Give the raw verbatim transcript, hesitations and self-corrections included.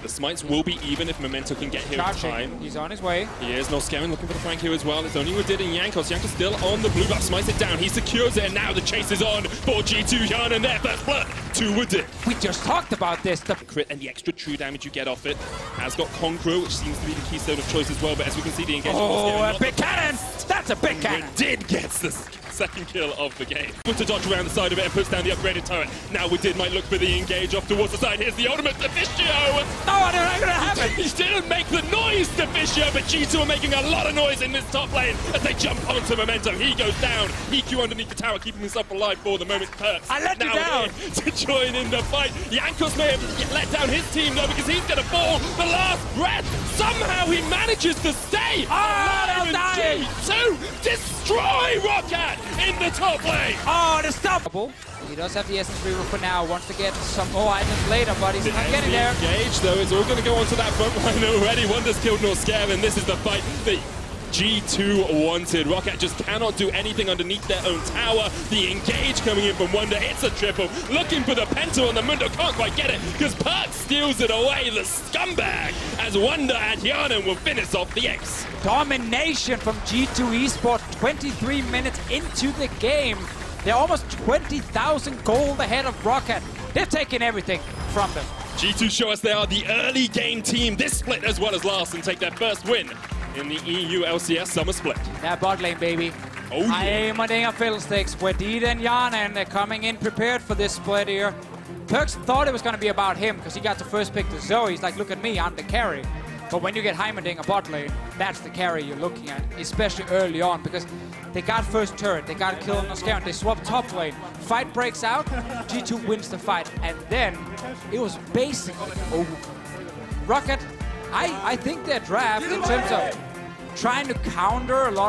The smites will be even if Memento can get here in time. He's on his way. He is. No scamming, looking for the flank here as well. It's only Wadid and Jankos. Jankos still on the blue buff. Smites it down. He secures it, and now the chase is on for G two. Hyonen there, first blood to Wadid. We just talked about this. The crit and the extra true damage you get off it. Has got Conqueror, which seems to be the keystone of choice as well, but as we can see, the engagement was Oh, a big cannon! That's a big cannon! Wadid gets the second kill of the game. Puts a dodge around the side of it and puts down the upgraded turret. Now Wadid might look for the engage off towards the side. Here's the ultimate, Deficio! No, I don't know what's going to happen! He didn't make the noise, Deficio, but G two are making a lot of noise in this top lane as they jump onto Memento. He goes down, E Q underneath the tower, keeping himself alive for the moment. Perkz I let you down! To join in the fight. Jankos may have let down his team, though, because he's going to fall the last breath. Somehow he manages to stay oh, alive, and G two destroy Roccat in the top lane! Oh, the stop! He does have the essence reroll for now, wants to get some more items later, but he's not getting there. Engage, though, it's all going to go onto that front line already. Wunder's killed nor scared, and this is the fight that G two wanted. Roccat just cannot do anything underneath their own tower. The engage coming in from Wunder, it's a triple. Looking for the Penta on the Mundo, can't quite get it, because Perkz steals it away, the scumbag, as Wunder and Hyonen will finish off the Ace. Domination from G two Esports, twenty-three minutes into the game. They're almost twenty thousand gold ahead of Roccat. They're taking everything from them. G two show us they are the early game team this split as well as last, and take their first win in the E U L C S summer split. Yeah, bot lane, baby. Oh, yeah. Heimerdinger, Fiddlesticks, Wadid and Hyonen, they're coming in prepared for this split here. Perkz thought it was going to be about him because he got the first pick to Zoe. He's like, look at me, I'm the carry. But when you get Heimerdinger bot lane, that's the carry you're looking at, especially early on, because they got first turret, they got kill on the scout, they swapped top lane. Fight breaks out, G two wins the fight, and then it was basically over. Roccat, I, I think their draft in terms of trying to counter a lot of